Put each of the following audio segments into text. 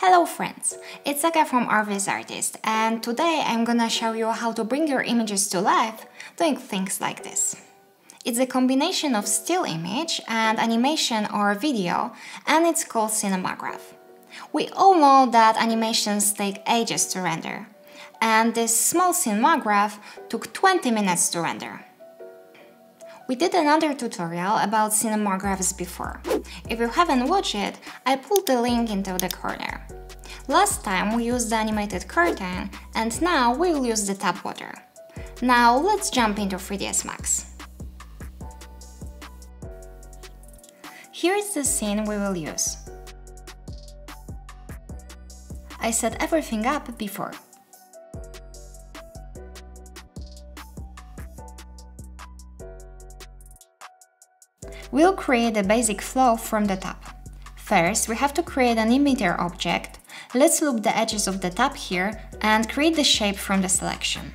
Hello friends, it's Zaka from Arch Viz Artist, and today I'm gonna show you how to bring your images to life doing things like this. It's a combination of still image and animation or video, and it's called Cinemagraph. We all know that animations take ages to render, and this small Cinemagraph took 20 minutes to render. We did another tutorial about Cinemagraphs before. If you haven't watched it, I pulled the link into the corner. Last time we used the animated curtain, and now we'll use the tap water. Now let's jump into 3ds Max. Here is the scene we will use. I set everything up before. We'll create a basic flow from the tap. First, we have to create an emitter object. Let's loop the edges of the tap here and create the shape from the selection.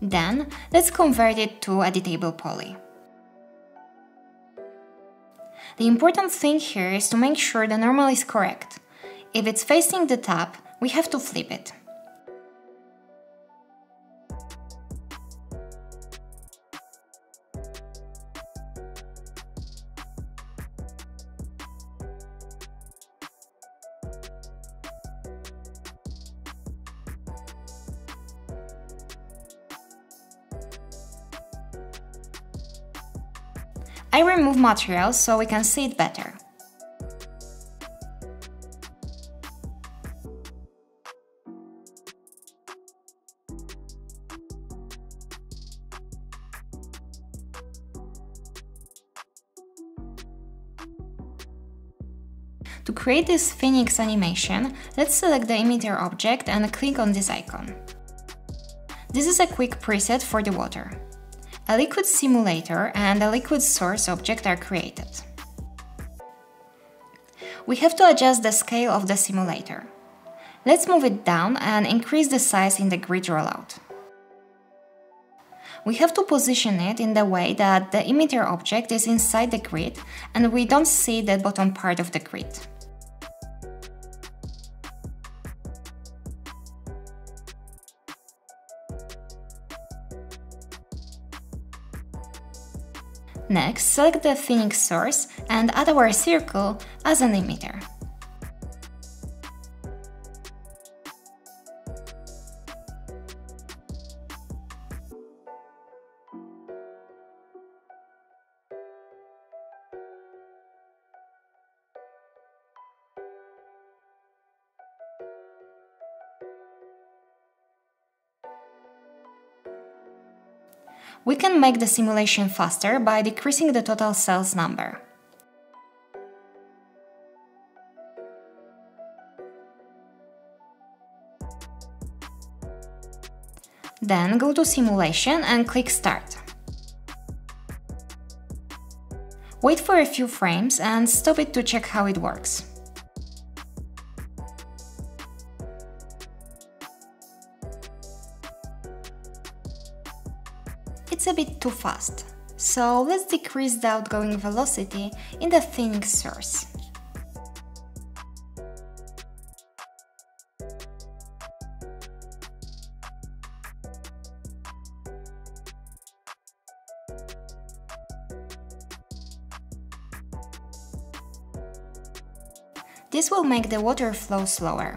Then, let's convert it to editable poly. The important thing here is to make sure the normal is correct. If it's facing the tap, we have to flip it. I remove material so we can see it better. To create this Phoenix animation, let's select the emitter object and click on this icon. This is a quick preset for the water. A liquid simulator and a liquid source object are created. We have to adjust the scale of the simulator. Let's move it down and increase the size in the grid rollout. We have to position it in the way that the emitter object is inside the grid and we don't see the bottom part of the grid. Next, select the Phoenix source and add our circle as an emitter. We can make the simulation faster by decreasing the total cells number. Then go to Simulation and click Start. Wait for a few frames and stop it to check how it works. It's a bit too fast, so let's decrease the outgoing velocity in the Phoenix source. This will make the water flow slower.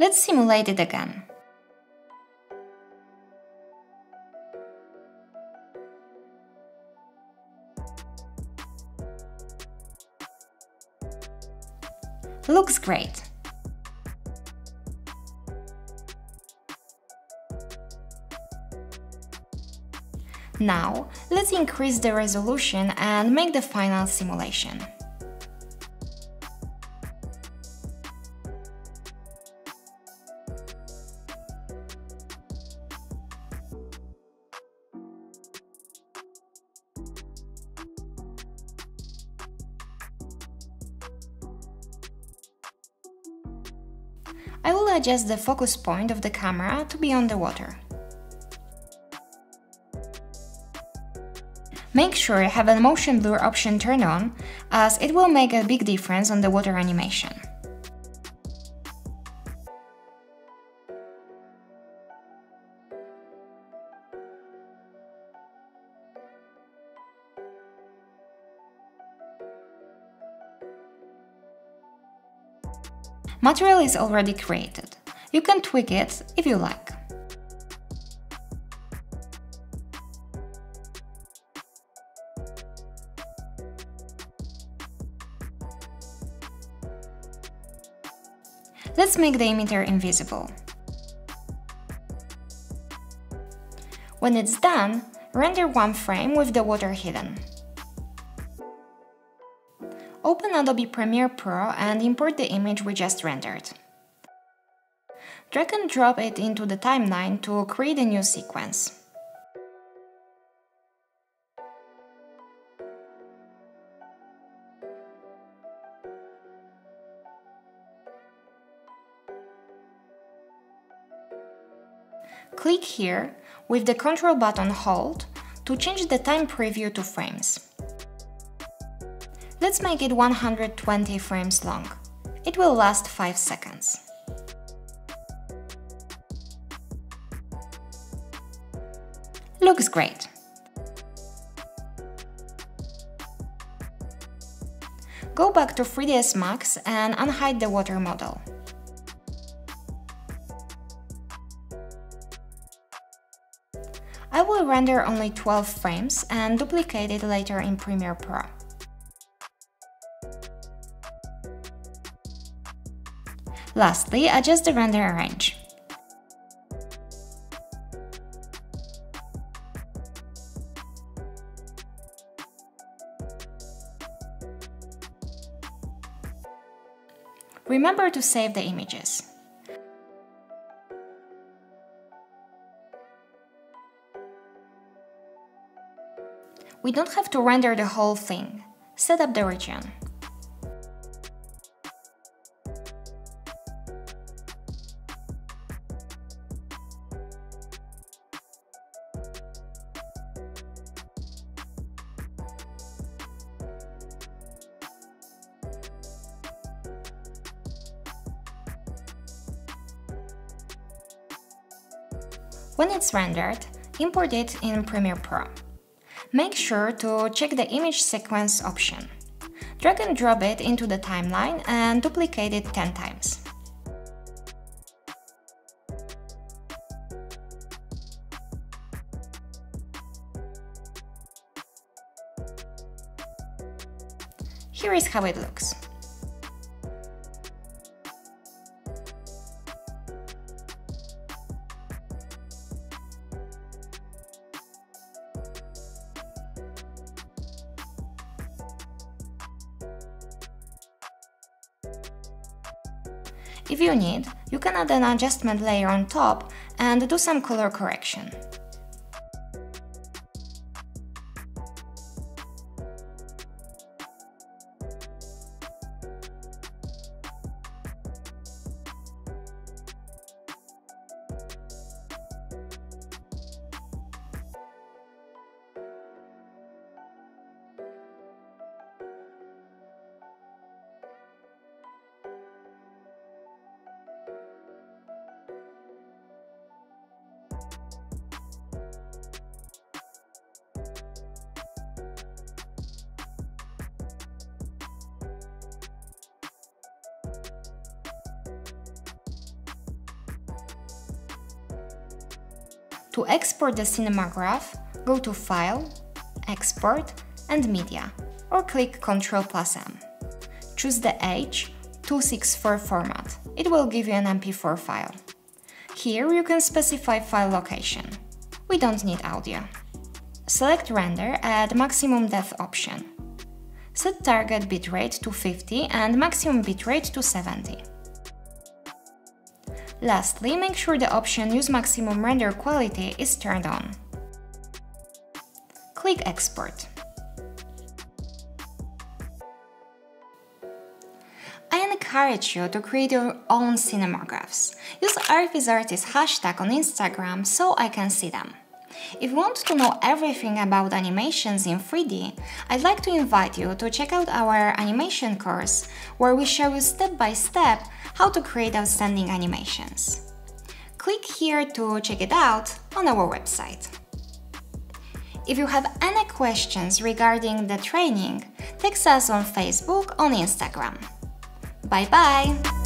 Let's simulate it again. Looks great. Now, let's increase the resolution and make the final simulation. I will adjust the focus point of the camera to be on the water. Make sure you have a motion blur option turned on, as it will make a big difference on the water animation. Material is already created. You can tweak it if you like. Let's make the emitter invisible. When it's done, render one frame with the water hidden. Open Adobe Premiere Pro and import the image we just rendered. Drag and drop it into the timeline to create a new sequence. Click here with the Ctrl button hold to change the time preview to frames. Let's make it 120 frames long. It will last 5 seconds. Looks great! Go back to 3ds Max and unhide the water model. I will render only 12 frames and duplicate it later in Premiere Pro. Lastly, adjust the render range. Remember to save the images. We don't have to render the whole thing. Set up the region. When it's rendered, import it in Premiere Pro. Make sure to check the image sequence option. Drag and drop it into the timeline and duplicate it 10 times. Here is how it looks. If you need, you can add an adjustment layer on top and do some color correction. To export the Cinemagraph, go to File, Export and Media, or click Ctrl+M. Choose the H264 format, it will give you an MP4 file. Here you can specify file location. We don't need audio. Select Render at Maximum Depth option. Set target bitrate to 50 and maximum bitrate to 70. Lastly, make sure the option Use Maximum Render Quality is turned on. Click Export. I encourage you to create your own cinemagraphs. Use Arch Viz Artist hashtag on Instagram so I can see them. If you want to know everything about animations in 3D, I'd like to invite you to check out our animation course, where we show you step by step how to create outstanding animations. Click here to check it out on our website. If you have any questions regarding the training, text us on Facebook or Instagram. Bye bye!